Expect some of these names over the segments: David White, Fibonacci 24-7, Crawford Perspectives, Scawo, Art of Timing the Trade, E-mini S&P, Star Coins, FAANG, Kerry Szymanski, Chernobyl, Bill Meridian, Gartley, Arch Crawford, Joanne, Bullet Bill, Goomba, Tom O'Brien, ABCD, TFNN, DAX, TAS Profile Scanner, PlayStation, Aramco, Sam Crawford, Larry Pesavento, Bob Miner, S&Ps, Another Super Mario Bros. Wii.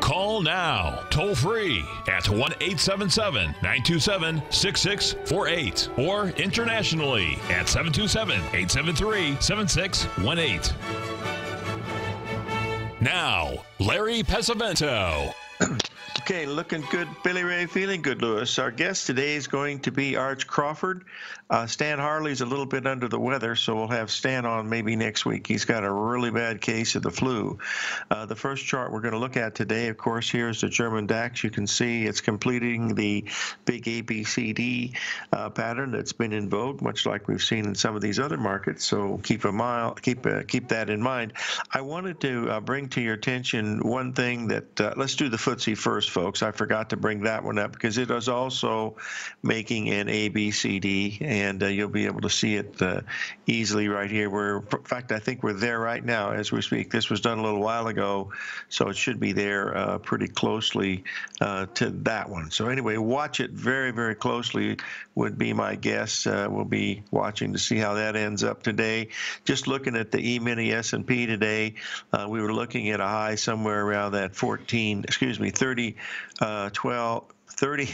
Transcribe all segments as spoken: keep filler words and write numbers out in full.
Call now, toll free at one eight seven seven, nine two seven, six six four eight or internationally at seven two seven, eight seven three, seven six one eight. Now, Larry Pesavento. Okay, looking good, Billy Ray, feeling good, Lewis. Our guest today is going to be Arch Crawford. Uh, Stan Harley's a little bit under the weather, so we'll have Stan on maybe next week. He's got a really bad case of the flu. Uh, the first chart we're going to look at today, of course, here is the German DAX. You can see it's completing the big A B C D uh, pattern that's been in vogue, much like we've seen in some of these other markets. So keep a mile, keep uh, keep that in mind. I wanted to uh, bring to your attention one thing that uh, let's do the F T S E first. Folks, I forgot to bring that one up because it is also making an A B C D, and uh, you'll be able to see it uh, easily right here. We're, in fact, I think we're there right now as we speak. This was done a little while ago, so it should be there uh, pretty closely uh, to that one. So anyway, watch it very, very closely would be my guess. Uh, we'll be watching to see how that ends up today. Just looking at the E-mini S and P today, uh, we were looking at a high somewhere around that fourteen, excuse me, thirty. Uh, twelve, thirty,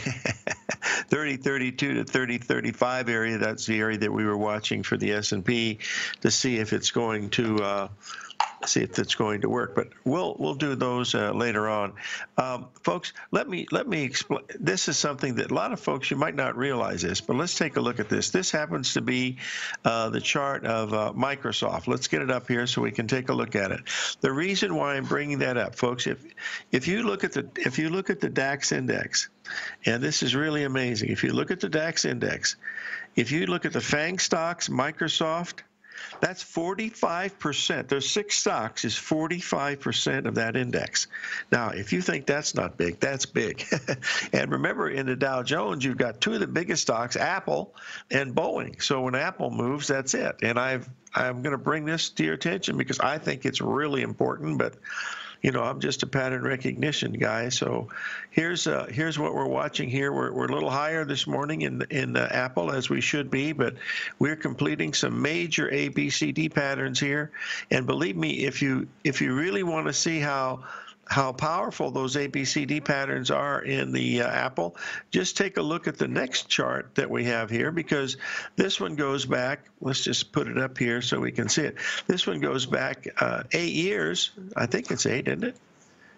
thirty, thirty-two to thirty, thirty-five area. That's the area that we were watching for the S and P to see if it's going to uh, see if it's going to work. But we'll we'll do those uh, later on, um, folks. Let me let me explain. This is something that a lot of folks, you might not realize this, but let's take a look at this. This happens to be uh, the chart of uh, Microsoft. Let's get it up here so we can take a look at it. The reason why I'm bringing that up, folks, if if you look at the if you look at the DAX index. And this is really amazing. If you look at the DAX index, if you look at the FAANG stocks, Microsoft, that's forty-five percent. There's six stocks is forty-five percent of that index. Now, if you think that's not big, that's big. And remember, in the Dow Jones, you've got two of the biggest stocks, Apple and Boeing. So when Apple moves, that's it. And I've, I'm going to bring this to your attention because I think it's really important, but you know, I'm just a pattern recognition guy. So here's uh, here's what we're watching here. We're, we're a little higher this morning in, in uh, Apple, as we should be, but we're completing some major A B C D patterns here. And believe me, if you if you really want to see how how powerful those A B C D patterns are in the uh, Apple, just take a look at the next chart that we have here, because this one goes back. Let's just put it up here so we can see it. This one goes back uh, eight years. I think it's eight, isn't it?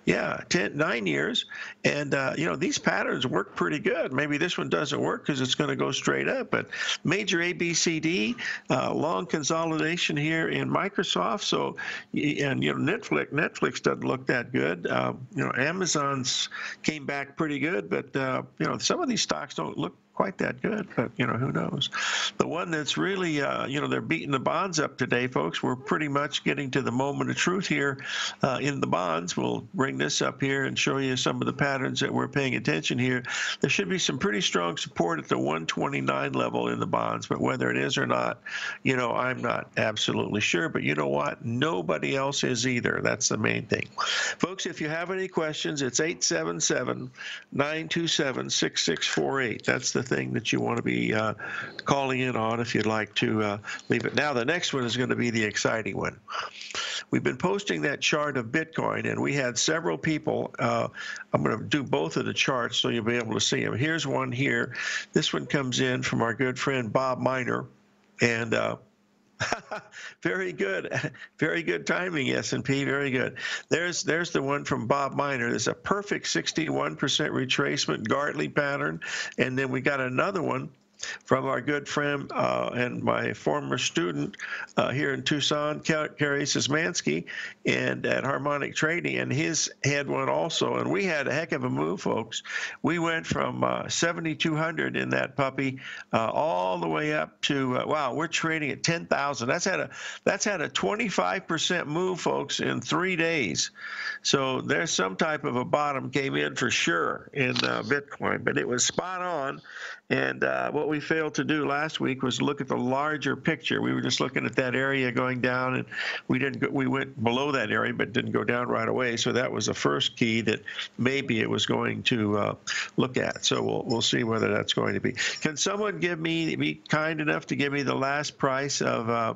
Yeah, ten, nine years. And, uh, you know, these patterns work pretty good. Maybe this one doesn't work because it's going to go straight up. But major A B C D, uh, long consolidation here in Microsoft. So, and, you know, Netflix, Netflix doesn't look that good. Uh, you know, Amazon's came back pretty good. But, uh, you know, some of these stocks don't look quite that good, but, you know, who knows? The one that's really, uh, you know, they're beating the bonds up today, folks. We're pretty much getting to the moment of truth here uh, in the bonds. We'll bring this up here and show you some of the patterns that we're paying attention here. There should be some pretty strong support at the one twenty-nine level in the bonds, but whether it is or not, you know, I'm not absolutely sure. But you know what? Nobody else is either. That's the main thing. Folks, if you have any questions, it's eight seven seven, nine two seven, six six four eight. That's the thing that you want to be uh, calling in on if you'd like to uh, leave it. Now, the next one is going to be the exciting one. We've been posting that chart of Bitcoin, and we had several people. Uh, I'm going to do both of the charts so you'll be able to see them. Here's one here. This one comes in from our good friend Bob Miner, and uh, very good. Very good timing, S and P. Very good. There's there's the one from Bob Miner. There's a perfect sixty-one percent retracement Gartley pattern. And then we got another one from our good friend uh, and my former student uh, here in Tucson, Kerry Szymanski, and at Harmonic Trading, and his had one also. And we had a heck of a move, folks. We went from uh, seventy-two hundred in that puppy uh, all the way up to uh, wow, we're trading at ten thousand. That's had a that's had a twenty-five percent move, folks, in three days. So there's some type of a bottom came in for sure in uh, Bitcoin, but it was spot on. And uh, what we failed to do last week was look at the larger picture. We were just looking at that area going down, and we didn't go, we went below that area, but didn't go down right away. So that was the first key that maybe it was going to uh, look at. So we'll we'll see whether that's going to be. Can someone give me be kind enough to give me the last price of uh,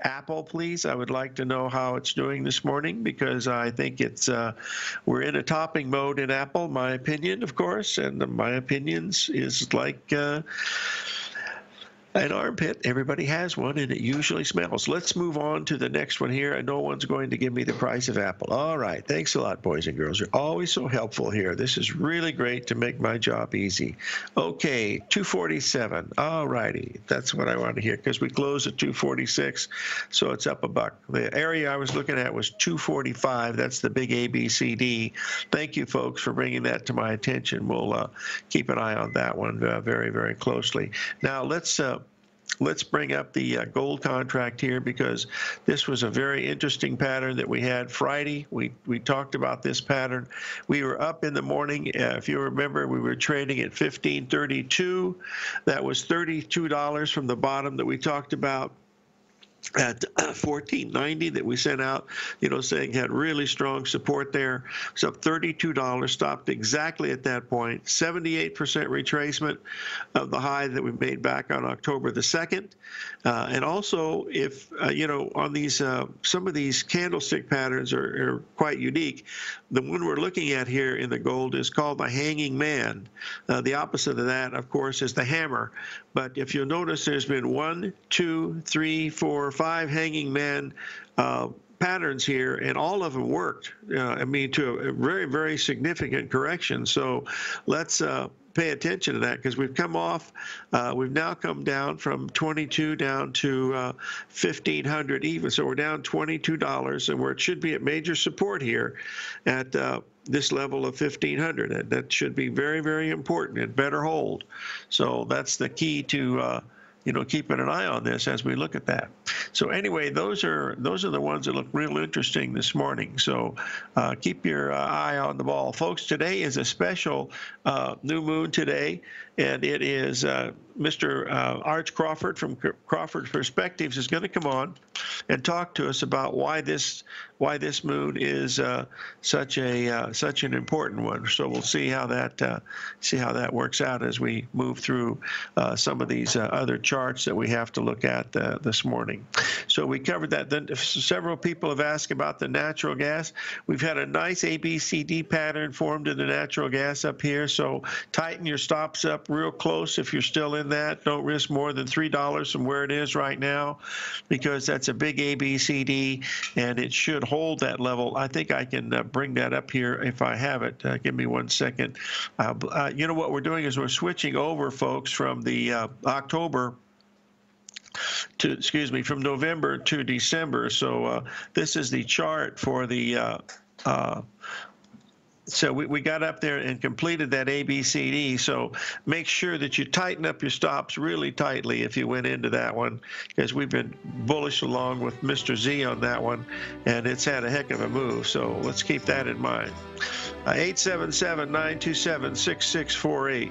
Apple, please? I would like to know how it's doing this morning, because I think it's uh, we're in a topping mode in Apple. My opinion, of course, and my opinions is like. Uh, an armpit. Everybody has one, and it usually smells. Let's move on to the next one here. And no one's going to give me the price of Apple. All right. Thanks a lot, boys and girls. You're always so helpful here. This is really great to make my job easy. Okay, two forty-seven. All righty. That's what I want to hear, because we closed at two forty-six, so it's up a buck. The area I was looking at was two forty-five. That's the big A B C D. Thank you, folks, for bringing that to my attention. We'll uh, keep an eye on that one uh, very, very closely. Now, let's... Uh, Let's bring up the uh, gold contract here, because this was a very interesting pattern that we had Friday. We we talked about this pattern. We were up in the morning. Uh, if you remember, we were trading at fifteen thirty-two. That was thirty-two dollars from the bottom that we talked about at fourteen ninety that we sent out, you know, saying had really strong support there. It's up thirty-two dollars, stopped exactly at that point, seventy-eight percent retracement of the high that we made back on October the second. Uh, and also, if, uh, you know, on these, uh, some of these candlestick patterns are, are quite unique. The one we're looking at here in the gold is called the hanging man. Uh, the opposite of that, of course, is the hammer. But if you'll notice, there's been one, two, three, four, five hanging man uh, patterns here, and all of them worked. Uh, I mean, to a very, very significant correction. So let's uh, pay attention to that, because we've come off. Uh, we've now come down from twenty-two down to uh, fifteen hundred even. So we're down twenty-two dollars, and where it should be at major support here at uh, this level of fifteen hundred. That, that should be very, very important. It better hold. So that's the key to. Uh, You know, keeping an eye on this as we look at that. So anyway, those are those are the ones that look real interesting this morning. So uh, keep your uh, eye on the ball, folks. Today is a special uh, new moon today, and it is uh, Mister Uh, Arch Crawford from Crawford Perspectives is going to come on and talk to us about why this why this moon is uh, such a uh, such an important one. So we'll see how that uh, see how that works out as we move through uh, some of these uh, other charts. Charts that we have to look at uh, this morning. So we covered that. Then several people have asked about the natural gas. We've had a nice A B C D pattern formed in the natural gas up here. So tighten your stops up real close if you're still in that. Don't risk more than three dollars from where it is right now, because that's a big A B C D, and it should hold that level. I think I can uh, bring that up here if I have it. Uh, give me one second. Uh, uh, you know what we're doing is we're switching over, folks, from the uh, October to, excuse me, from November to December. So uh, this is the chart for the, uh, uh, so we, we got up there and completed that A B C D. So make sure that you tighten up your stops really tightly if you went into that one, because we've been bullish along with Mister Z on that one, and it's had a heck of a move. So let's keep that in mind. Uh, eight seven seven, nine two seven, six six four eight.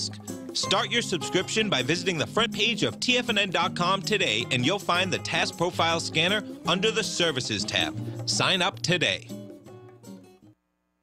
Start your subscription by visiting the front page of T F N N dot com today, and you'll find the T A S Profile Scanner under the Services tab. Sign up today.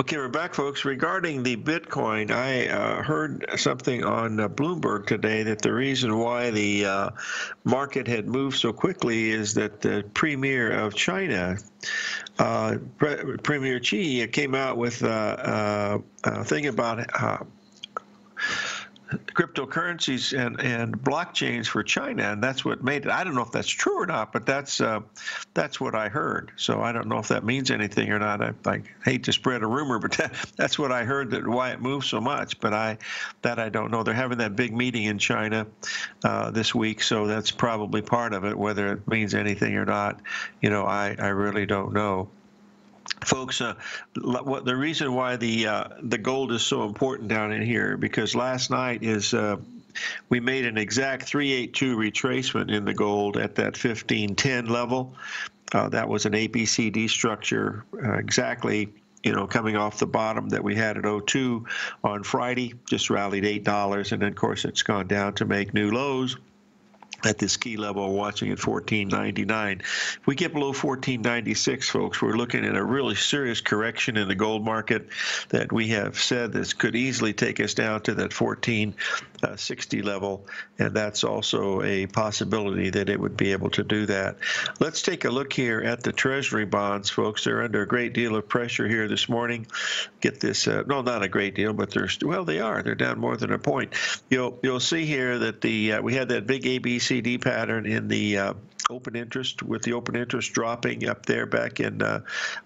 Okay, we're back, folks. Regarding the Bitcoin, I uh, heard something on uh, Bloomberg today that the reason why the uh, market had moved so quickly is that the premier of China, uh, Pre Premier Xi, came out with uh, uh, a thing about uh, cryptocurrencies and, and blockchains for China, and that's what made it. I don't know if that's true or not, but that's uh, that's what I heard. So I don't know if that means anything or not. I, I hate to spread a rumor, but that, that's what I heard, that why it moved so much. But I that I don't know. They're having that big meeting in China uh, this week, so that's probably part of it. Whether it means anything or not, you know, I, I really don't know. Folks, uh, what the reason why the uh, the gold is so important down in here, because last night is uh, we made an exact three eighty-two retracement in the gold at that fifteen ten level. Uh, that was an A B C D structure, uh, exactly, you know, coming off the bottom that we had at oh two on Friday. Just rallied eight dollars, and then, of course, it's gone down to make new lows at this key level, watching at fourteen ninety-nine. If we get below fourteen ninety-six, folks, we're looking at a really serious correction in the gold market that we have said this could easily take us down to that fourteen sixty level, and that's also a possibility that it would be able to do that. Let's take a look here at the Treasury bonds, folks. They're under a great deal of pressure here this morning. Get this, uh, no, not a great deal, but they're, well, they are. They're down more than a point. You'll, you'll see here that the uh, we had that big A B C C D pattern in the uh, open interest, with the open interest dropping up there back in uh,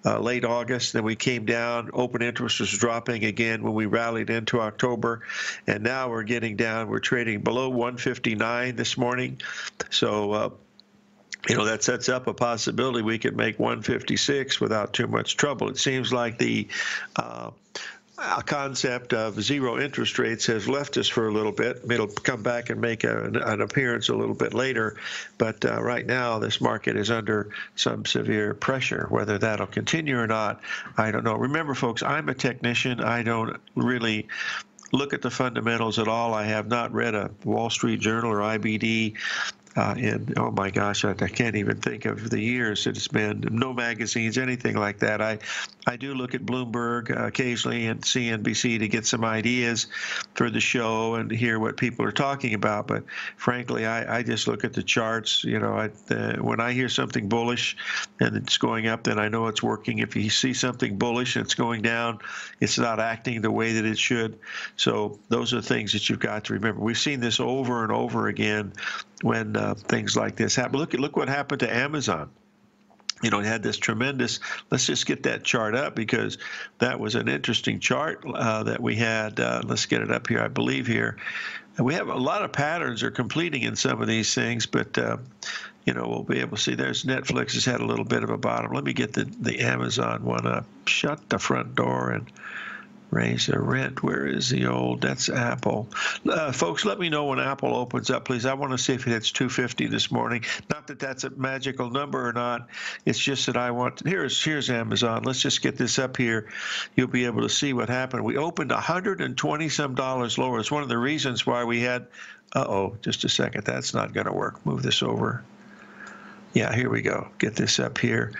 uh, late August. Then we came down, open interest was dropping again when we rallied into October, and now we're getting down. We're trading below one fifty-nine this morning, so uh, you know, that sets up a possibility we could make one fifty-six without too much trouble. It seems like the uh, A concept of zero interest rates has left us for a little bit. It'll come back and make a, an appearance a little bit later. But uh, right now, this market is under some severe pressure. Whether that'll continue or not, I don't know. Remember, folks, I'm a technician. I don't really look at the fundamentals at all. I have not read a Wall Street Journal or I B D uh, in, oh my gosh, I, I can't even think of the years it's been, no magazines, anything like that. I, I do look at Bloomberg uh, occasionally and C N B C to get some ideas for the show and hear what people are talking about. But frankly, I, I just look at the charts. You know, I, uh, when I hear something bullish and it's going up, then I know it's working. If you see something bullish and it's going down, it's not acting the way that it should. So those are things that you've got to remember. We've seen this over and over again when uh, things like this happen. Look at look what happened to Amazon. You know, it had this tremendous, let's just get that chart up because that was an interesting chart uh, that we had. Uh, let's get it up here, I believe here. And we have a lot of patterns are completing in some of these things, but, uh, you know, we'll be able to see there's Netflix has had a little bit of a bottom. Let me get the, the Amazon one up. Shut the front door and raise the rent. Where is the old? That's Apple. Uh, folks, let me know when Apple opens up, please. I want to see if it hits two fifty this morning. Not that that's a magical number or not. It's just that I want to, here's, here's Amazon. Let's just get this up here. You'll be able to see what happened. We opened one hundred twenty some dollars lower. It's one of the reasons why we had, uh-oh, just a second. That's not going to work. Move this over. Yeah, here we go. Get this up here.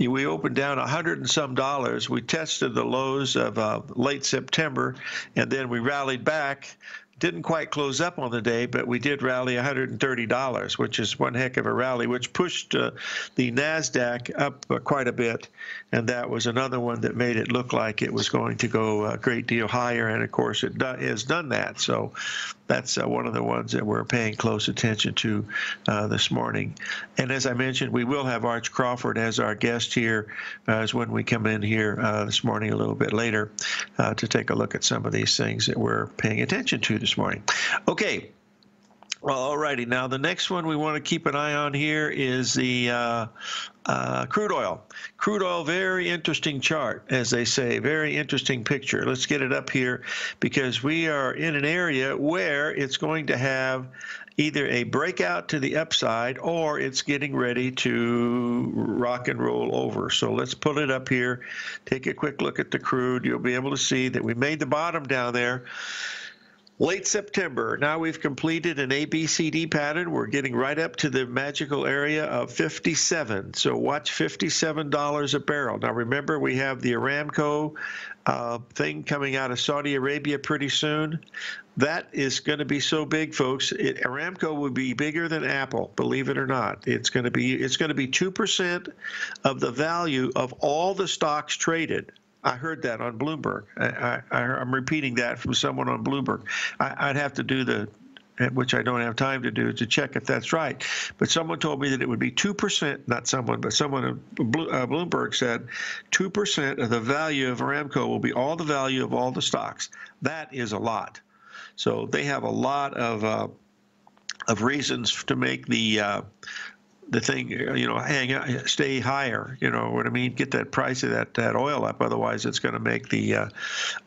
We opened down a hundred and some dollars. We tested the lows of uh, late September, and then we rallied back. Didn't quite close up on the day, but we did rally one hundred thirty dollars, which is one heck of a rally, which pushed uh, the NASDAQ up uh, quite a bit. And that was another one that made it look like it was going to go a great deal higher. And, of course, it do- has done that. So that's uh, one of the ones that we're paying close attention to uh, this morning. And as I mentioned, we will have Arch Crawford as our guest here uh, as when we come in here uh, this morning a little bit later uh, to take a look at some of these things that we're paying attention to this morning. Okay. Well, all righty. Now, the next one we want to keep an eye on here is the uh, uh, crude oil. Crude oil, very interesting chart, as they say, very interesting picture. Let's get it up here because we are in an area where it's going to have either a breakout to the upside or it's getting ready to rock and roll over. So let's pull it up here. Take a quick look at the crude. You'll be able to see that we made the bottom down there. Late September, now we've completed an A B C D pattern. We're getting right up to the magical area of fifty-seven. So watch fifty-seven dollars a barrel. Now remember, we have the Aramco uh, thing coming out of Saudi Arabia pretty soon. That is going to be so big, folks. It, Aramco will be bigger than Apple, believe it or not. It's going to be it's going to be two percent of the value of all the stocks traded. I heard that on Bloomberg. I, I, I'm repeating that from someone on Bloomberg. I, I'd have to do the, which I don't have time to do, to check if that's right. But someone told me that it would be two percent, not someone, but someone on Bloomberg said two percent of the value of Aramco will be all the value of all the stocks. That is a lot. So they have a lot of, uh, of reasons to make the uh, the thing, you know, hang out, stay higher, you know what I mean? Get that price of that, that oil up. Otherwise, it's going to make the uh,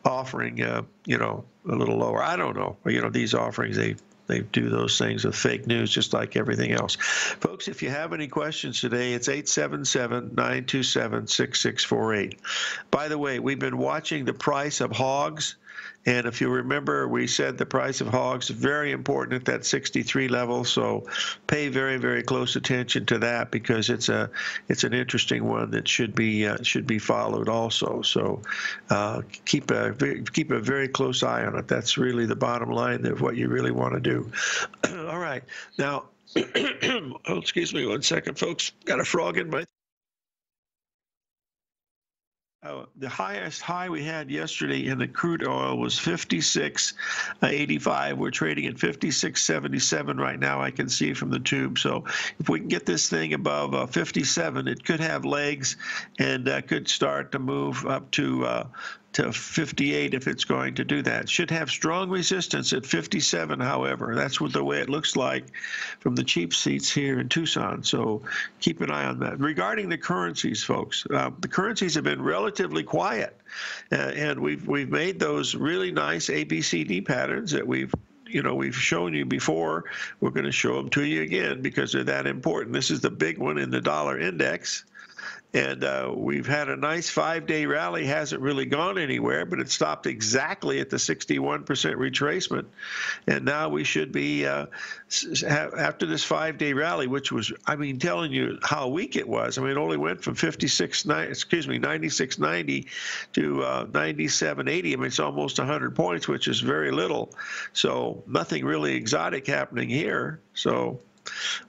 offering, uh, you know, a little lower. I don't know. You know, these offerings, they They do those things with fake news, just like everything else. Folks, if you have any questions today, it's eight seven seven, nine two seven, six six four eight. By the way, we've been watching the price of hogs. And if you remember, we said the price of hogs is very important at that sixty-three level. So pay very, very close attention to that because it's a it's an interesting one that should be uh, should be followed also. So uh, keep a keep a very close eye on it. That's really the bottom line of what you really want to do. All right, now oh, excuse me one second, folks. Got a frog in my. Uh, the highest high we had yesterday in the crude oil was fifty-six eighty-five. We're trading at fifty-six seventy-seven right now, I can see from the tube. So if we can get this thing above uh, fifty-seven, it could have legs and uh, could start to move up to uh, to fifty-eight if it's going to do that. Should have strong resistance at fifty-seven, however. That's what the way it looks like from the cheap seats here in Tucson. So keep an eye on that. Regarding the currencies, folks, uh, the currencies have been relatively quiet, uh, and we've we've made those really nice A B C D patterns that we've you know, we've shown you before. We're going to show them to you again because they're that important. This is the big one in the dollar index. And uh, we've had a nice five-day rally. Hasn't really gone anywhere, but it stopped exactly at the sixty-one percent retracement. And now we should be, uh, after this five-day rally, which was, I mean, telling you how weak it was. I mean, it only went from fifty-six, excuse me, ninety-six ninety to uh, ninety-seven eighty. I mean, it's almost one hundred points, which is very little. So nothing really exotic happening here. So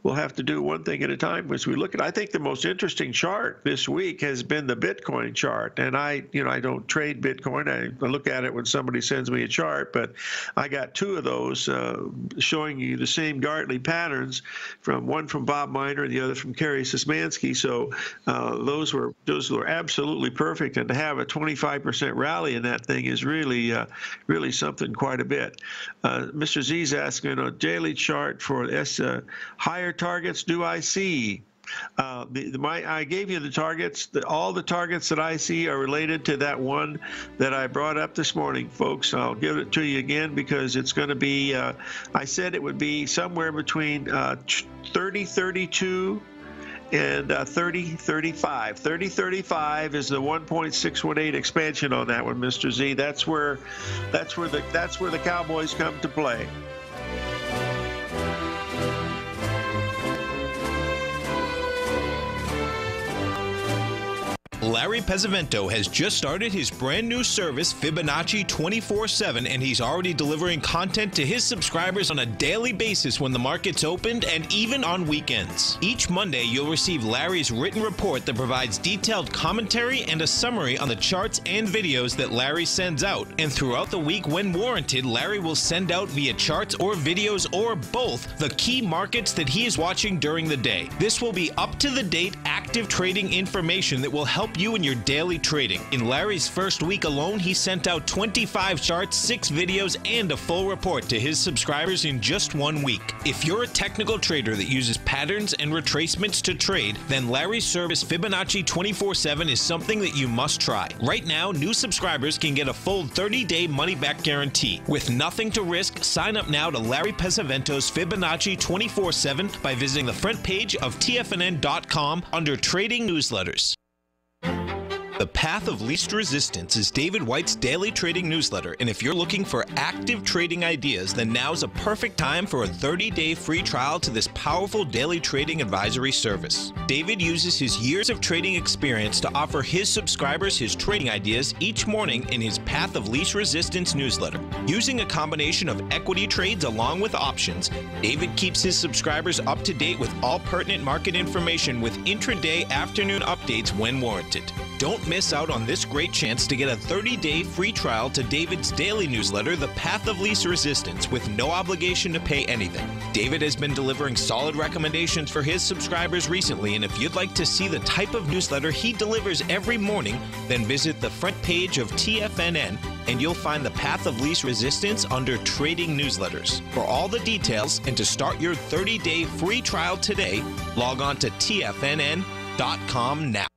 we'll have to do one thing at a time as we look at. I think the most interesting chart this week has been the Bitcoin chart. And I, you know, I don't trade Bitcoin. I look at it when somebody sends me a chart, but I got two of those uh, showing you the same Gartley patterns, from one from Bob Miner and the other from Kerry Szymanski. So uh, those were those were absolutely perfect. And to have a twenty-five percent rally in that thing is really, uh, really something, quite a bit. Uh, Mister Z's asking a daily chart for S. Uh, Higher targets do I see? Uh, the, the, my, I gave you the targets. The, all the targets that I see are related to that one that I brought up this morning, folks. I'll give it to you again, because it's going to be, uh, I said it would be somewhere between uh, thirty thirty-two and uh, thirty thirty-five. thirty thirty-five is the one point six one eight expansion on that one, Mister Z. That's where, that's where the, that's where the Cowboys come to play. Larry Pesavento has just started his brand new service, Fibonacci twenty-four seven, and he's already delivering content to his subscribers on a daily basis when the market's opened, and even on weekends. Each Monday, you'll receive Larry's written report that provides detailed commentary and a summary on the charts and videos that Larry sends out. And throughout the week, when warranted, Larry will send out via charts or videos or both the key markets that he is watching during the day. This will be up-to-the-date, active trading information that will help you in your daily trading. In Larry's first week alone, he sent out twenty-five charts, six videos, and a full report to his subscribers in just one week. If you're a technical trader that uses patterns and retracements to trade, then Larry's service Fibonacci twenty-four seven is something that you must try. Right now, new subscribers can get a full thirty-day money-back guarantee. With nothing to risk, sign up now to Larry Pesavento's Fibonacci twenty-four seven by visiting the front page of T F N N dot com under Trading Newsletters. The Path of Least Resistance is David White's daily trading newsletter, and if you're looking for active trading ideas, then now's a perfect time for a thirty-day free trial to this powerful daily trading advisory service. David uses his years of trading experience to offer his subscribers his trading ideas each morning in his Path of Least Resistance newsletter. Using a combination of equity trades along with options, David keeps his subscribers up to date with all pertinent market information with intraday afternoon updates when warranted. Don't miss out on this great chance to get a thirty-day free trial to David's daily newsletter, The Path of Least Resistance, with no obligation to pay anything. David has been delivering solid recommendations for his subscribers recently, and if you'd like to see the type of newsletter he delivers every morning, then visit the front page of T F N N, and you'll find The Path of Least Resistance under Trading Newsletters. For all the details and to start your thirty-day free trial today, log on to T F N N dot com now.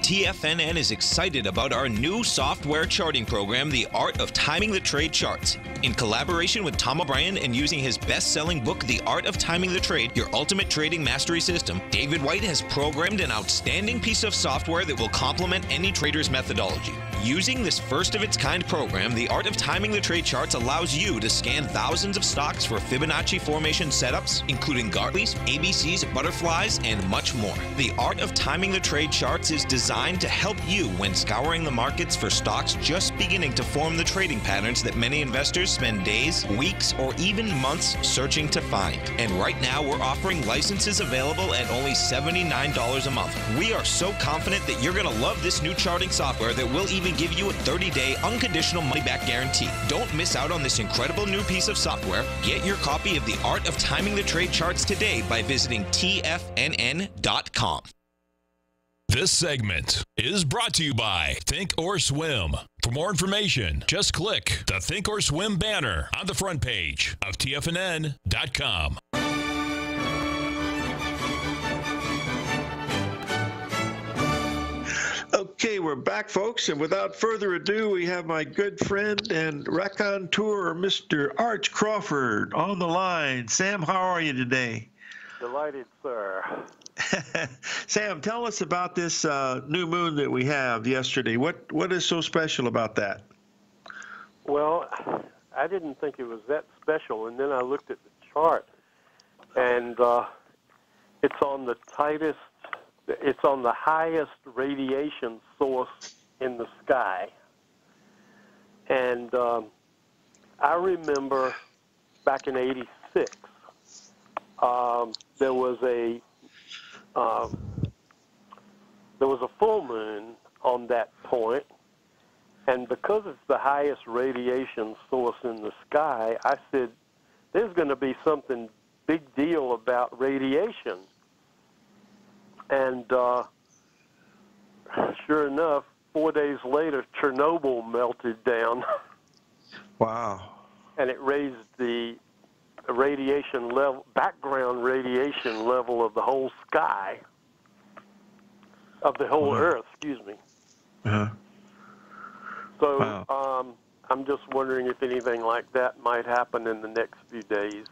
T F N N is excited about our new software charting program, The Art of Timing the Trade Charts. In collaboration with Tom O'Brien and using his best-selling book, The Art of Timing the Trade, Your Ultimate Trading Mastery System, David White has programmed an outstanding piece of software that will complement any trader's methodology. Using this first-of-its-kind program, The Art of Timing the Trade Charts allows you to scan thousands of stocks for Fibonacci formation setups, including Gartleys, A B Cs, butterflies, and much more. The Art of Timing the Trade Charts is designed to help you when scouring the markets for stocks just beginning to form the trading patterns that many investors spend days, weeks, or even months searching to find. And right now, we're offering licenses available at only seventy-nine dollars a month. We are so confident that you're going to love this new charting software that will even give you a thirty-day unconditional money-back guarantee. Don't miss out on this incredible new piece of software. Get your copy of The Art of Timing the Trade Charts today by visiting T F N N dot com. This segment is brought to you by Think or Swim. For more information, just click the Think or Swim banner on the front page of T F N N dot com. Okay, we're back, folks, and without further ado, we have my good friend and raconteur, Mister Arch Crawford, on the line. Sam, how are you today? Delighted, sir. Sam, tell us about this uh, new moon that we have yesterday. What what is so special about that? Well, I didn't think it was that special, and then I looked at the chart, and uh, it's on the tightest, it's on the highest radiation source in the sky. And um, I remember back in eighty-six, um, there was a um, there was a full moon on that point. And because it's the highest radiation source in the sky, I said, there's going to be something big deal about radiation. And uh, sure enough, four days later, Chernobyl melted down. Wow. And it raised the radiation level, background radiation level of the whole sky, of the whole uh-huh. Earth, excuse me. Uh-huh. So wow. um, I'm just wondering if anything like that might happen in the next few days.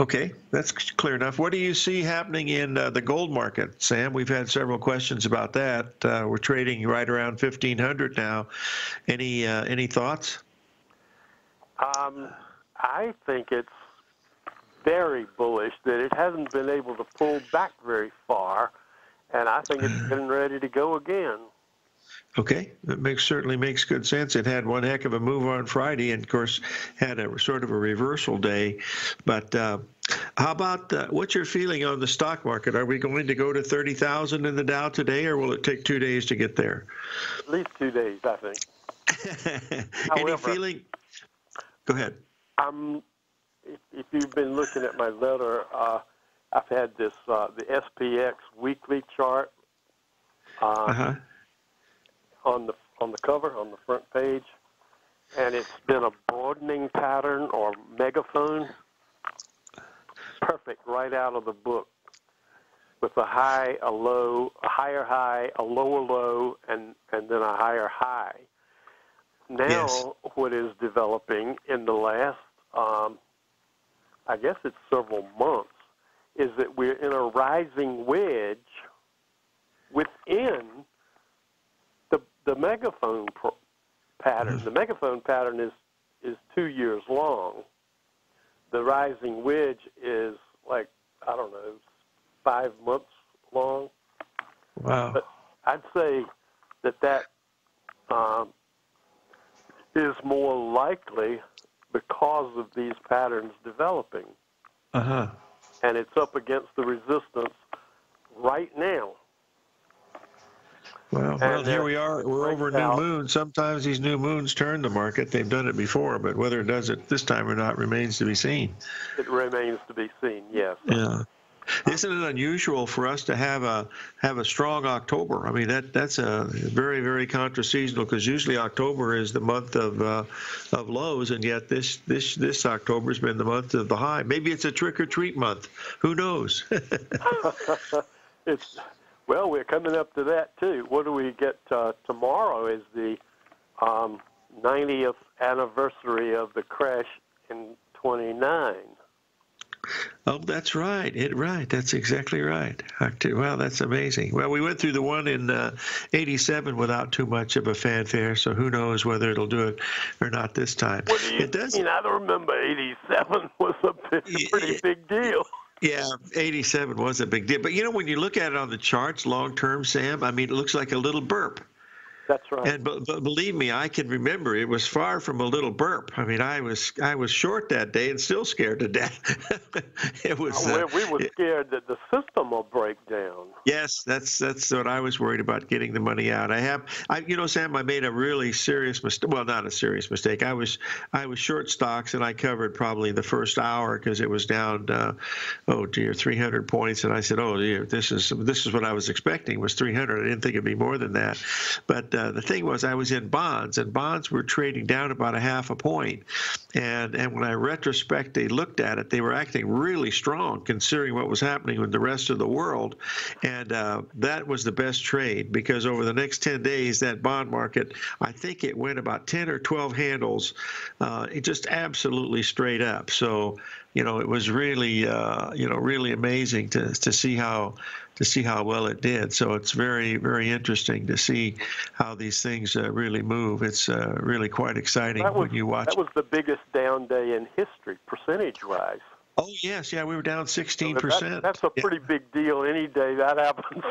Okay, that's clear enough. What do you see happening in uh, the gold market, Sam? We've had several questions about that. Uh, we're trading right around fifteen hundred now. Any uh, any thoughts? Um, I think it's very bullish that it hasn't been able to pull back very far, and I think it's getting ready to go again. Okay, that makes, certainly makes good sense. It had one heck of a move on Friday and, of course, had a sort of a reversal day. But uh, how about uh, what's your feeling on the stock market? Are we going to go to thirty thousand in the Dow today, or will it take two days to get there? At least two days, I think. However, any feeling? Go ahead. Um, if, if you've been looking at my letter, uh, I've had this uh, the S P X weekly chart. Uh, uh-huh. on the on the cover, on the front page, and it's been a broadening pattern or megaphone. Perfect, right out of the book, with a high, a low, a higher high, a lower low, and, and then a higher high. Now yes. What is developing in the last, um, I guess it's several months, is that we're in a rising wedge within the megaphone pr pattern. The megaphone pattern is, is two years long. The rising wedge is like, I don't know, five months long. Wow. But I'd say that that um, is more likely because of these patterns developing. Uh-huh. And it's up against the resistance right now. Well, well, here we are. We're over new moon. Sometimes these new moons turn the market. They've done it before, but whether it does it this time or not remains to be seen. It remains to be seen, yes. Yeah. Isn't it unusual for us to have a have a strong October? I mean, that that's a very, very contra-seasonal, because usually October is the month of uh, of lows, and yet this this this October has been the month of the high. Maybe it's a trick-or-treat month. Who knows? It's... Well, we're coming up to that, too. What do we get uh, tomorrow is the um, ninetieth anniversary of the crash in twenty-nine. Oh, that's right. It right. That's exactly right. Wow, that's amazing. Well, we went through the one in uh, eighty-seven without too much of a fanfare, so who knows whether it'll do it or not this time. What do you it does, mean? I don't remember eighty-seven was a pretty, pretty big deal. Yeah, eighty-seven was a big deal. But, you know, when you look at it on the charts long-term, Sam, I mean, it looks like a little burp. That's right. And b b believe me, I can remember it was far from a little burp. I mean, I was I was short that day and still scared to death. It was. Uh, we were scared that the system will break down. Yes, that's that's what I was worried about, getting the money out. I have, I, you know, Sam, I made a really serious mistake. Well, not a serious mistake. I was I was short stocks, and I covered probably the first hour because it was down. Uh, oh dear, three hundred points, and I said, oh dear, this is this is what I was expecting was three hundred. I didn't think it'd be more than that, but. uh, the thing was I was in bonds, and bonds were trading down about a half a point. And, and when I retrospectively looked at it, they were acting really strong considering what was happening with the rest of the world. And uh, that was the best trade, because over the next ten days, that bond market, I think it went about ten or twelve handles, uh, it just absolutely straight up. So, you know, it was really, uh, you know, really amazing to, to see how to see how well it did. So it's very, very interesting to see how these things uh, really move. It's uh, really quite exciting was, when you watch. That was the biggest down day in history, percentage-wise. Oh, yes. Yeah, we were down sixteen percent. So that, that's a pretty yeah. big deal any day that happens.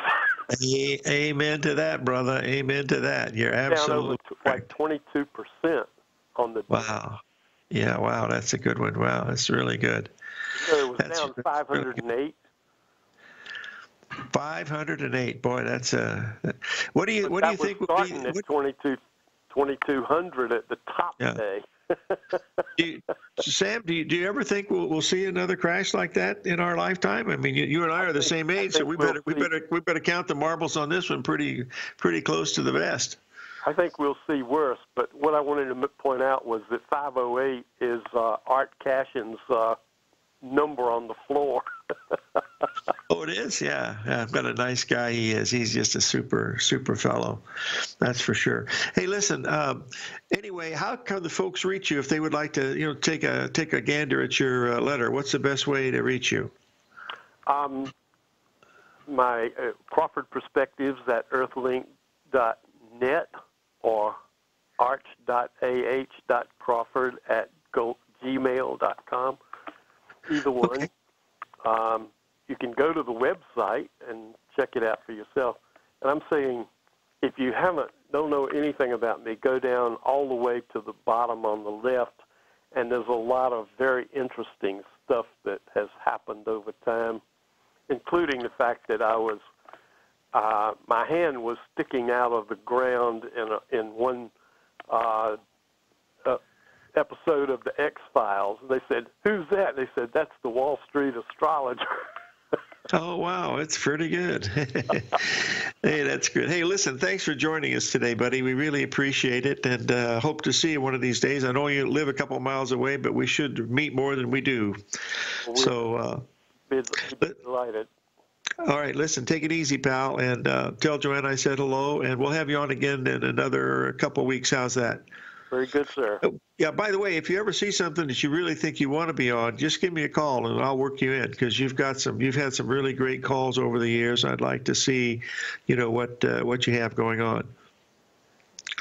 Amen to that, brother. Amen to that. You're absolutely down over like twenty-two percent on the day. Wow. Yeah, wow, that's a good one. Wow, that's really good. So it was that's down five hundred eight. Really five hundred eight. Boy, that's a. What do you What do you think? Starting would be, at what, twenty-two hundred at the top yeah. day. do you, Sam, do you do you ever think we'll we'll see another crash like that in our lifetime? I mean, you, you and I are the I think, same age, so we we'll better see. we better we better count the marbles on this one pretty pretty close to the vest. I think we'll see worse, but what I wanted to point out was that five oh eight is uh, Art Cashin's uh, number on the floor. Oh, it is? Yeah. yeah. I've got a nice guy he is. He's just a super, super fellow. That's for sure. Hey, listen, um, anyway, how can the folks reach you if they would like to, you know, take a take a gander at your uh, letter? What's the best way to reach you? Um, my uh, Crawford Perspectives at earthlink dot net. Or arch dot ah dot crawford at gmail dot com, either one. Okay. Um, you can go to the website and check it out for yourself. And I'm saying, if you haven't, don't know anything about me, go down all the way to the bottom on the left, and there's a lot of very interesting stuff that has happened over time, including the fact that I was Uh, my hand was sticking out of the ground in a, in one uh, uh, episode of the X-Files. They said, "Who's that?" They said, "That's the Wall Street astrologer." Oh, wow. It's pretty good. Hey, that's good. Hey, listen, thanks for joining us today, buddy. We really appreciate it, and uh, hope to see you one of these days. I know you live a couple of miles away, but we should meet more than we do. Well, so, uh, be, be delighted. All right, listen, take it easy, pal, and uh, tell Joanne I said hello, and we'll have you on again in another couple of weeks. How's that? Very good, sir. Oh, yeah, by the way, if you ever see something that you really think you want to be on, just give me a call, and I'll work you in, because you've got some, you've had some really great calls over the years. I'd like to see, you know, what uh, what you have going on.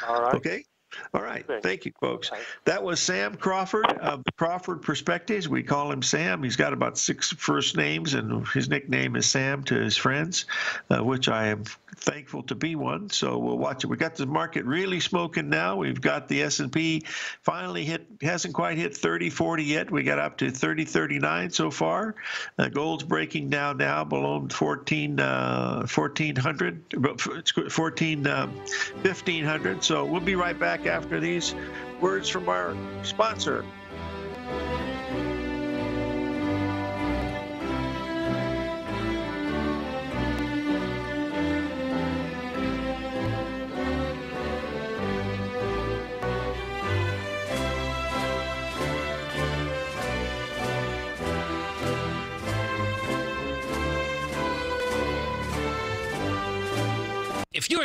All right. Okay? All right. Thank you, folks. That was Sam Crawford of the Crawford Perspectives. We call him Sam. He's got about six first names, and his nickname is Sam to his friends, uh, which I am thankful to be one. So we'll watch it. We got the market really smoking now. We've got the S and P finally hit, hasn't quite hit thirty forty yet. We got up to thirty thirty-nine so far. Uh, gold's breaking down now below fourteen, uh, fourteen hundred, fourteen, uh, fifteen hundred. So we'll be right back after these words from our sponsor. If you're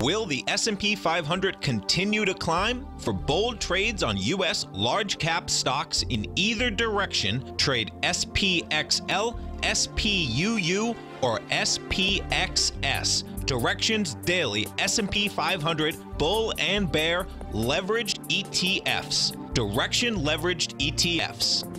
Will the S and P five hundred continue to climb? For bold trades on U S large cap stocks in either direction, trade S P X L, S P U U, or S P X S. Directions Daily S and P five hundred Bull and Bear Leveraged E T Fs. Direction Leveraged E T Fs.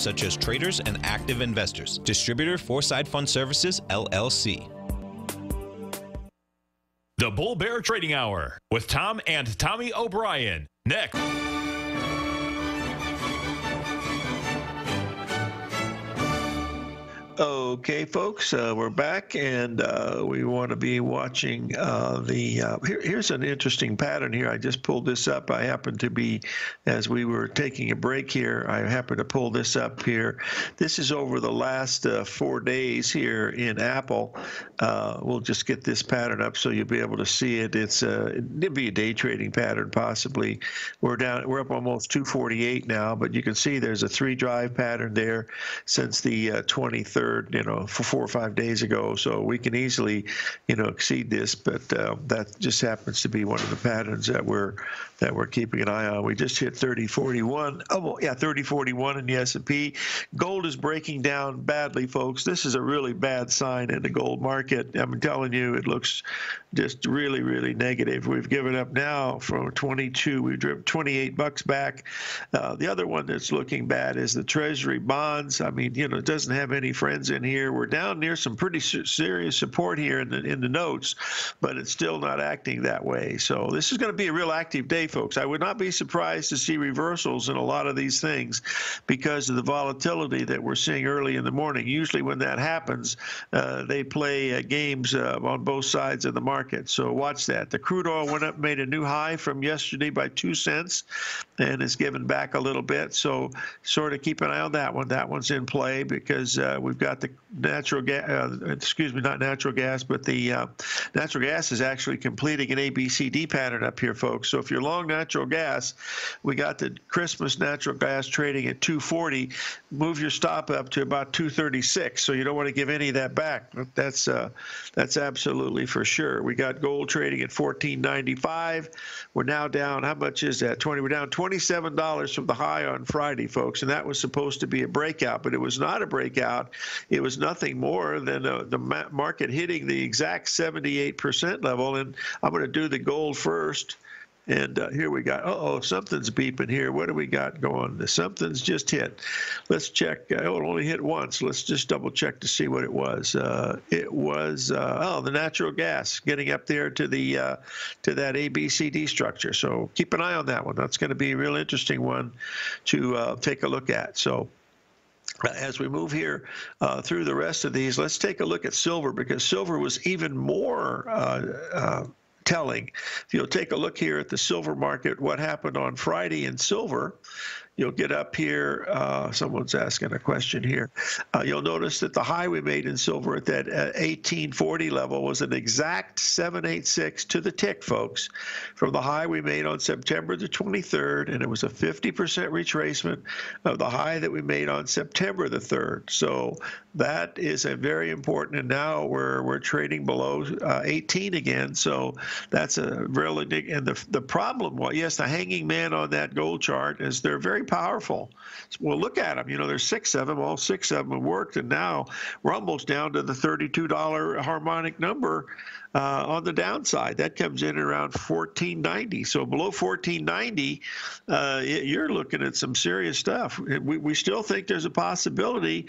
such as traders and active investors. Distributor Foreside Fund Services, L L C. The Bull Bear Trading Hour with Tom and Tommy O'Brien. Next. Okay, folks, uh, we're back, and uh, we want to be watching uh, the uh, – here, here's an interesting pattern here. I just pulled this up. I happened to be – as we were taking a break here, I happened to pull this up here. This is over the last uh, four days here in Apple. Uh, we'll just get this pattern up so you'll be able to see it. It's a, it'd be a day trading pattern possibly. We're down – we're up almost two forty-eight now, but you can see there's a three-drive pattern there since the uh, twenty-third. You know, for four or five days ago, so we can easily, you know, exceed this. But uh, that just happens to be one of the patterns that we're that we're keeping an eye on. We just hit thirty forty-one. Oh, well, yeah, thirty forty-one in the S and P. Gold is breaking down badly, folks. This is a really bad sign in the gold market. I'm telling you, it looks just really, really negative. We've given up now from twenty-two. We've driven twenty-eight bucks back. Uh, the other one that's looking bad is the Treasury bonds. I mean, you know, it doesn't have any friends in here. We're down near some pretty serious support here in the in the notes, but it's still not acting that way. So this is going to be a real active day, folks. I would not be surprised to see reversals in a lot of these things because of the volatility that we're seeing early in the morning. Usually when that happens, uh, they play uh, games uh, on both sides of the market. So watch that. The crude oil went up, made a new high from yesterday by two cents, and it's given back a little bit. So sort of keep an eye on that one. That one's in play because uh, we've got the natural gas, uh, excuse me, not natural gas, but the uh, natural gas is actually completing an A B C D pattern up here, folks. So if you're long natural gas, we got the Christmas natural gas trading at two forty. Move your stop up to about two thirty-six. So you don't want to give any of that back. That's uh, that's absolutely for sure. We got gold trading at fourteen ninety-five. We're now down. How much is that? twenty. We're down twenty-seven dollars from the high on Friday, folks. And that was supposed to be a breakout, but it was not a breakout. It was nothing more than uh, the market hitting the exact seventy-eight percent level. And I'm going to do the gold first. And uh, here we got, uh-oh, something's beeping here. What do we got going? Something's just hit. Let's check. Oh, it only hit once. Let's just double check to see what it was. Uh, it was, uh, oh, the natural gas getting up there to the uh, to that A B C D structure. So keep an eye on that one. That's going to be a real interesting one to uh, take a look at. So as we move here uh, through the rest of these, let's take a look at silver because silver was even more uh, uh, telling. If you'll take a look here at the silver market, what happened on Friday in silver, you'll get up here. Uh, someone's asking a question here. Uh, you'll notice that the high we made in silver at that uh, eighteen forty level was an exact seven eighty-six to the tick, folks, from the high we made on September the twenty-third, and it was a fifty percent retracement of the high that we made on September the third. So that is a very important, and now we're, we're trading below uh, eighteen again, so that's a really big, and the, the problem was, yes, the hanging man on that gold chart is they're very powerful. Well, look at them. You know, there's six of them. All six of them worked, and now we're almost down to the thirty-two dollar harmonic number uh, on the downside. That comes in around fourteen ninety. So below fourteen ninety, uh, you're looking at some serious stuff. We, we still think there's a possibility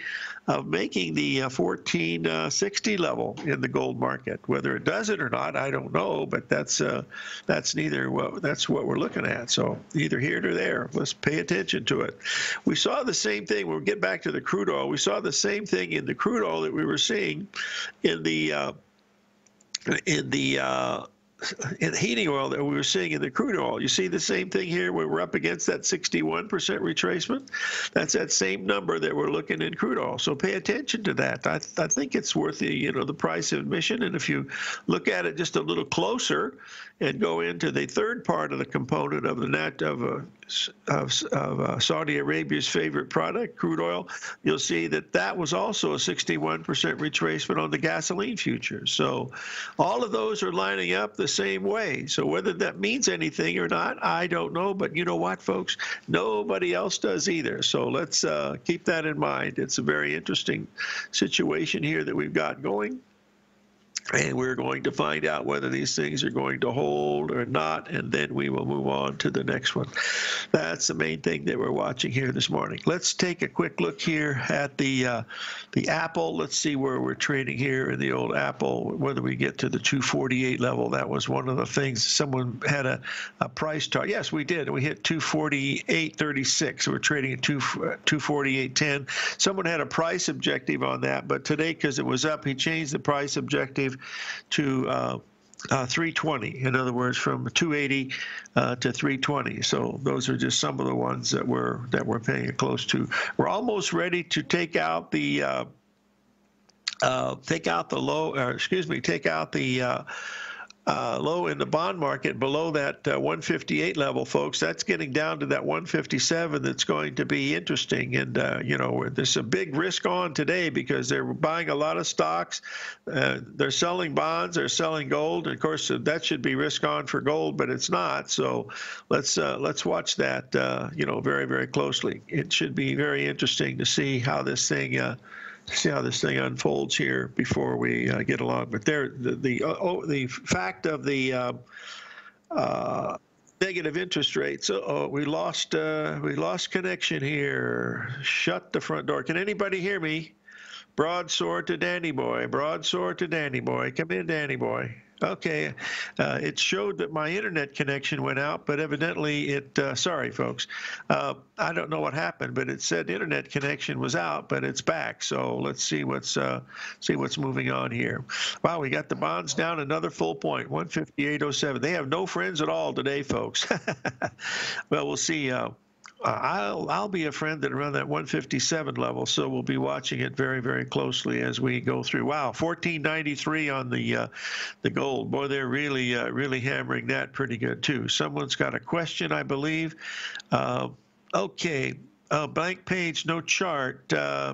of making the uh, fourteen sixty level in the gold market. Whether it does it or not, I don't know. But that's uh, that's neither. Well, that's what we're looking at. So either here or there. Let's pay attention to it. We saw the same thing. We'll get back to the crude oil. We saw the same thing in the crude oil that we were seeing in the uh, in the uh, in heating oil that we were seeing in the crude oil. You see the same thing here. We were up against that sixty-one percent retracement. That's that same number that we're looking in crude oil. So pay attention to that. I, th I think it's worth the, you know, the price of admission. And if you look at it just a little closer and go into the third part of the component of the net of a Of, of uh, Saudi Arabia's favorite product, crude oil, you'll see that that was also a sixty-one percent retracement on the gasoline futures. So all of those are lining up the same way. So whether that means anything or not, I don't know. But you know what, folks? Nobody else does either. So let's uh, keep that in mind. It's a very interesting situation here that we've got going. And we're going to find out whether these things are going to hold or not, and then we will move on to the next one. That's the main thing that we're watching here this morning. Let's take a quick look here at the uh, the Apple. Let's see where we're trading here in the old Apple, whether we get to the two forty-eight level. That was one of the things. Someone had a, a price target. Yes, we did. We hit two forty-eight thirty-six. We're trading at two forty-eight ten. Someone had a price objective on that, but today, because it was up, he changed the price objective to uh, uh, three twenty. In other words, from two eighty uh, to three twenty. So those are just some of the ones that we're that we're paying close to. We're almost ready to take out the uh, uh, take out the low. Or excuse me, take out the. Uh, Uh, low in the bond market below that uh, one fifty-eight level, folks. That's getting down to that one fifty-seven. That's going to be interesting. And, uh, you know, there's a big risk on today because they're buying a lot of stocks. Uh, they're selling bonds. They're selling gold. And of course, that should be risk on for gold, but it's not. So let's uh, let's watch that, uh, you know, very, very closely. It should be very interesting to see how this thing uh see how this thing unfolds here before we uh, get along. But there, the the, oh, the fact of the uh, uh, negative interest rates. Uh oh, we lost uh, we lost connection here. Shut the front door. Can anybody hear me? Broadsword to Danny Boy. Broadsword to Danny Boy. Come in, Danny Boy. Okay, uh, it showed that my internet connection went out, but evidently it, uh, sorry folks, uh, I don't know what happened, but it said internet connection was out, but it's back. So let's see what's uh, see what's moving on here. Wow, we got the bonds down another full point, one fifty-eight oh seven. They have no friends at all today, folks. Well, we'll see. Uh, Uh, I'll, I'll be a friend at around that one fifty-seven level, so we'll be watching it very, very closely as we go through. Wow, fourteen ninety-three on the uh, the gold. Boy, they're really, uh, really hammering that pretty good, too. Someone's got a question, I believe. Uh, okay, uh, blank page, no chart. Uh,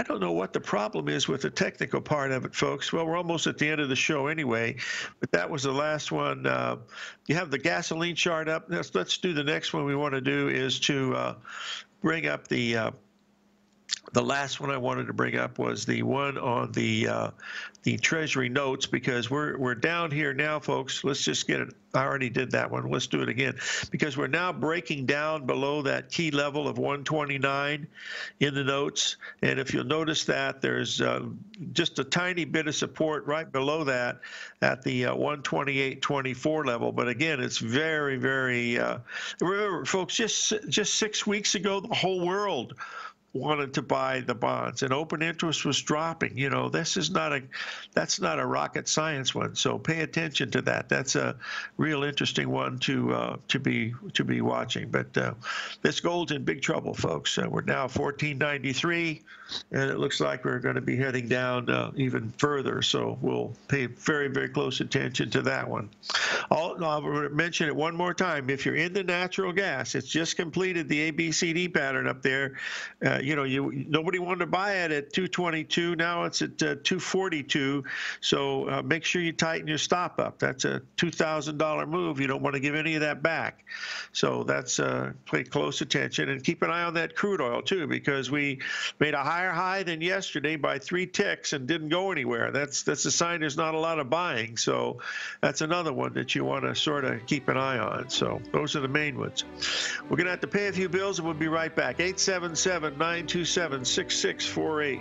I don't know what the problem is with the technical part of it, folks. Well, we're almost at the end of the show anyway, but that was the last one. Uh, you have the gasoline chart up. Let's, let's do the next one we want to do is to uh, bring up the uh, the last one I wanted to bring up was the one on the uh, the Treasury notes, because we're we're down here now, folks. Let's just get it. I already did that one. Let's do it again, because we're now breaking down below that key level of one twenty-nine in the notes. And if you'll notice that there's uh, just a tiny bit of support right below that at the uh, one twenty-eight twenty-four level. But again, it's very, very. Uh, remember, folks, just just six weeks ago, the whole world wanted to buy the bonds, and open interest was dropping. You know, this is not a, that's not a rocket science one. So pay attention to that. That's a real interesting one to uh, to be to be watching. But uh, this gold's in big trouble, folks. Uh, we're now fourteen ninety-three, and it looks like we're going to be heading down uh, even further. So we'll pay very very close attention to that one. I'll, I'll mention it one more time. If you're into natural gas, it's just completed the A B C D pattern up there. Uh, You know, you nobody wanted to buy it at two twenty-two. Now it's at uh, two forty-two. So uh, make sure you tighten your stop up. That's a two thousand dollar move. You don't want to give any of that back. So that's uh, pay close attention, and keep an eye on that crude oil too, because we made a higher high than yesterday by three ticks and didn't go anywhere. That's that's a sign there's not a lot of buying. So that's another one that you want to sort of keep an eye on. So those are the main ones. We're gonna have to pay a few bills, and we'll be right back. eight seven seven, nine two seven, six six four eight.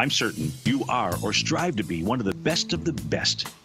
I'm certain you are or strive to be one of the best of the best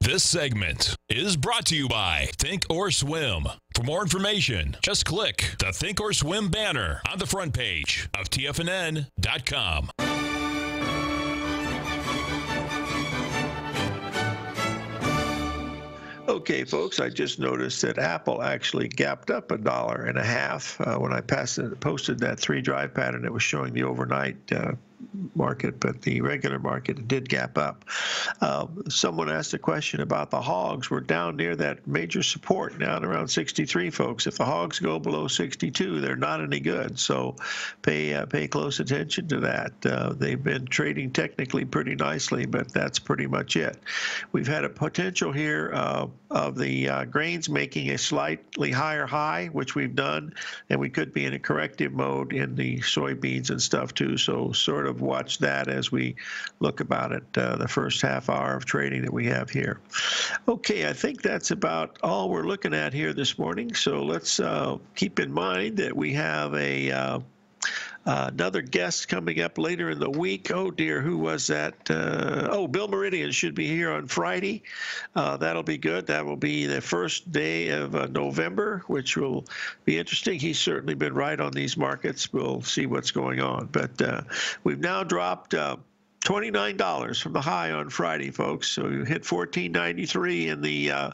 This segment is brought to you by Think or Swim. For more information, just click the Think or Swim banner on the front page of T F N N dot com. Okay, folks, I just noticed that Apple actually gapped up a dollar and a half uh, when I passed it, posted that three-drive pattern that was showing the overnight uh, market, but the regular market did gap up. Uh, someone asked a question about the hogs. We're down near that major support, down around sixty-three, folks. If the hogs go below sixty-two, they're not any good. So pay uh, pay close attention to that. Uh, they've been trading technically pretty nicely, but that's pretty much it. We've had a potential here uh, of the uh, grains making a slightly higher high, which we've done, and we could be in a corrective mode in the soybeans and stuff too. So sort of watch that as we look about it, uh, the first half hour of trading that we have here. Okay, I think that's about all we're looking at here this morning. So let's uh, keep in mind that we have a uh, Uh, another guest coming up later in the week. Oh, dear, who was that? Uh, oh, Bill Meridian should be here on Friday. Uh, that'll be good. That will be the first day of uh, November, which will be interesting. He's certainly been right on these markets. We'll see what's going on. But uh, we've now dropped Uh, twenty-nine dollars from the high on Friday, folks. So we hit fourteen ninety-three in the uh,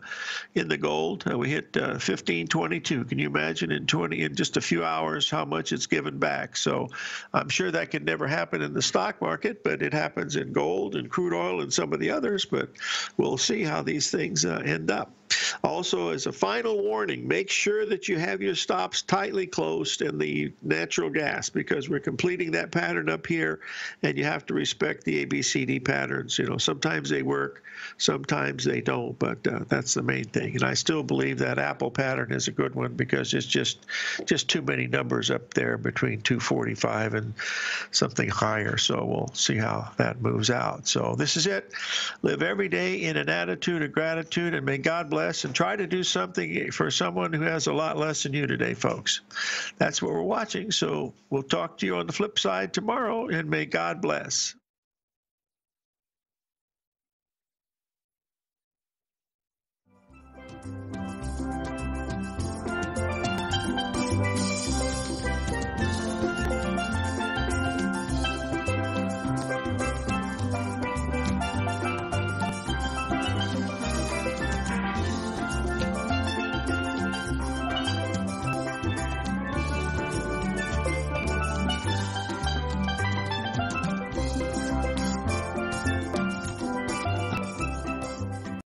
in the gold. Uh, we hit uh, fifteen twenty-two. Can you imagine in twenty in just a few hours how much it's given back? So I'm sure that could never happen in the stock market, but it happens in gold and crude oil and some of the others. But we'll see how these things uh, end up. Also, as a final warning, make sure that you have your stops tightly closed in the natural gas, because we're completing that pattern up here, and you have to respect the A B C D patterns. You know, sometimes they work, sometimes they don't, but uh, that's the main thing. And I still believe that Apple pattern is a good one, because it's just just too many numbers up there between two forty-five and something higher. So we'll see how that moves out. So this is it. Live every day in an attitude of gratitude, and may God bless. And try to do something for someone who has a lot less than you today, folks. That's what we're watching. So we'll talk to you on the flip side tomorrow, and may God bless.